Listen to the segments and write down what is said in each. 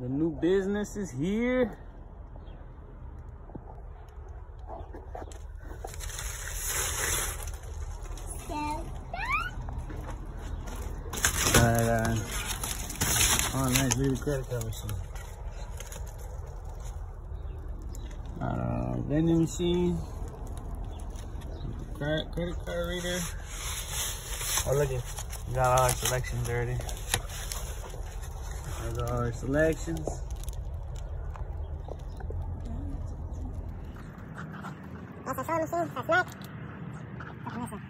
The new business is here. Oh, nice little credit card machine. Vending machine. Credit card reader. Oh, look it. We got all our selections already. There's all our selections. That's a soda machine. That's not. That's a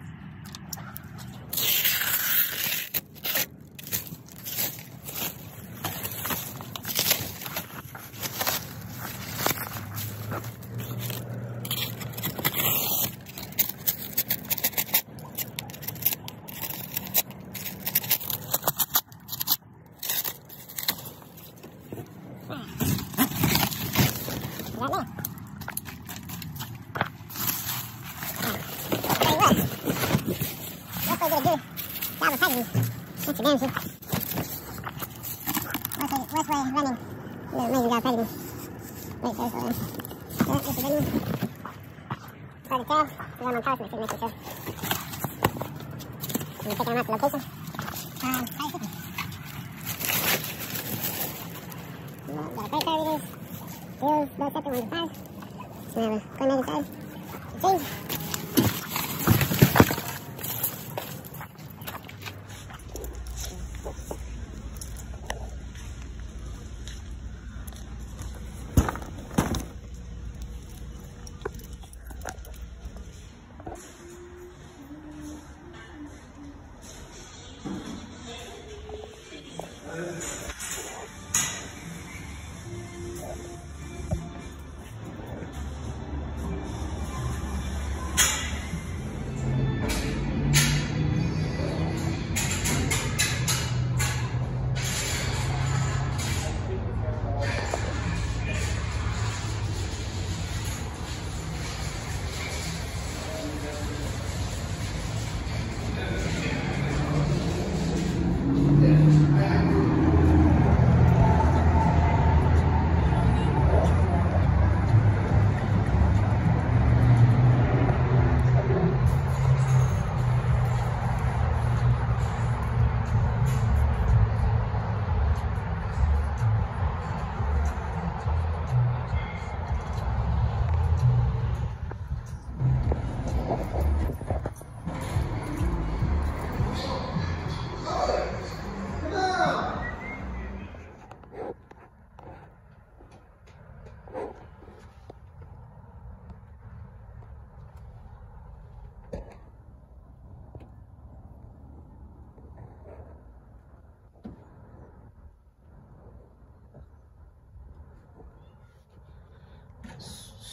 That's a damn shit. What's way running? No, maybe we got pregnant. Wait, there's one. That's a good one. Try to tell. We got my car to make sure. Can you take them out to location? Try to see. We got a credit card readers. Bills, both separate ones aside. So now we're going inside. Change.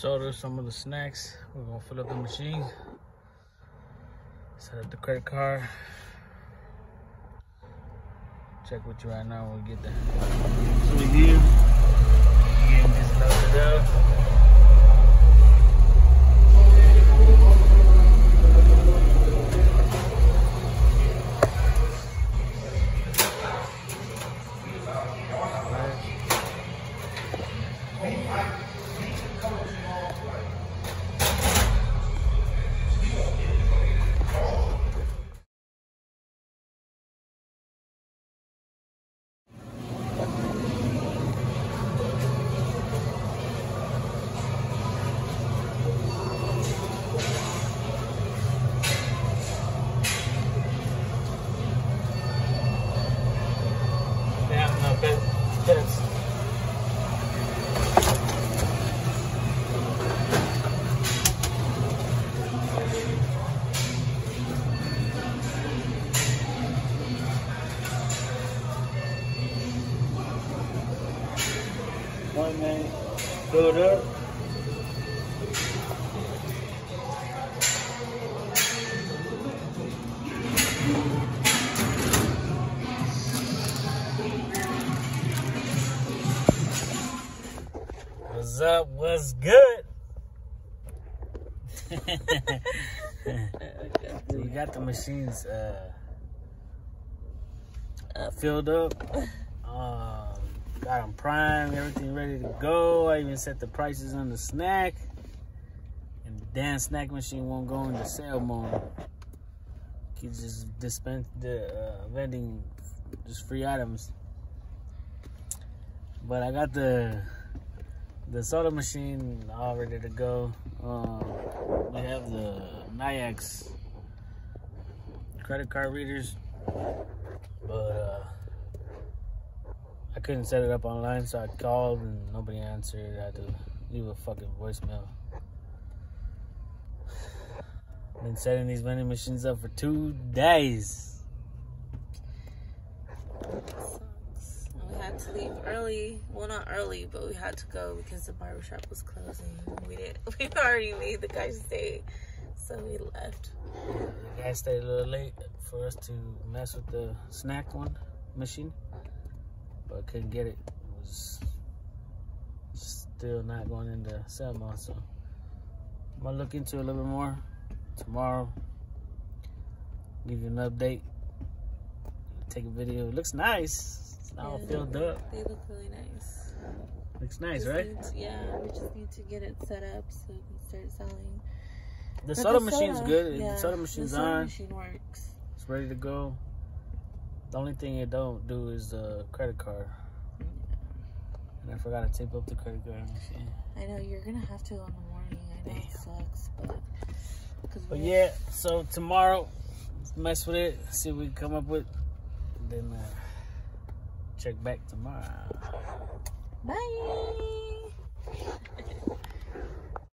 So there's some of the snacks. We're gonna fill up the machine, set up the credit card. Check with you right now when we get there. So we here. Again, just loaded up. Load up. What's up? What's good? We got the machines filled up. got them primed, everything ready to go. I even set the prices on the snack. And the damn snack machine won't go into sale mode. Kids just dispense the vending just free items. But I got the soda machine all ready to go. We have the Nayax credit card readers, but I couldn't set it up online, so I called and nobody answered. I had to leave a fucking voicemail. Been setting these vending machines up for 2 days. To leave early, well, not early, but we had to go because the barbershop was closing. We already made the guy stay, so we left. Yeah, the guy stayed a little late for us to mess with the snack one machine, but couldn't get it. It was still not going into sale mode, so I'm gonna look into it a little bit more tomorrow. Give you an update. Take a video. It looks nice. It's not all filled up. They look really nice. Looks nice, right? We just need to get it set up so we can start selling. The soda machine's good. The soda machine's on. The soda machine works. It's ready to go. The only thing it don't do is the credit card. Yeah. And I forgot to tape up the credit card machine. I know, you're going to have to in the morning. I know it sucks, but yeah, so tomorrow, let's mess with it. See what we can come up with. Then, check back tomorrow. Bye.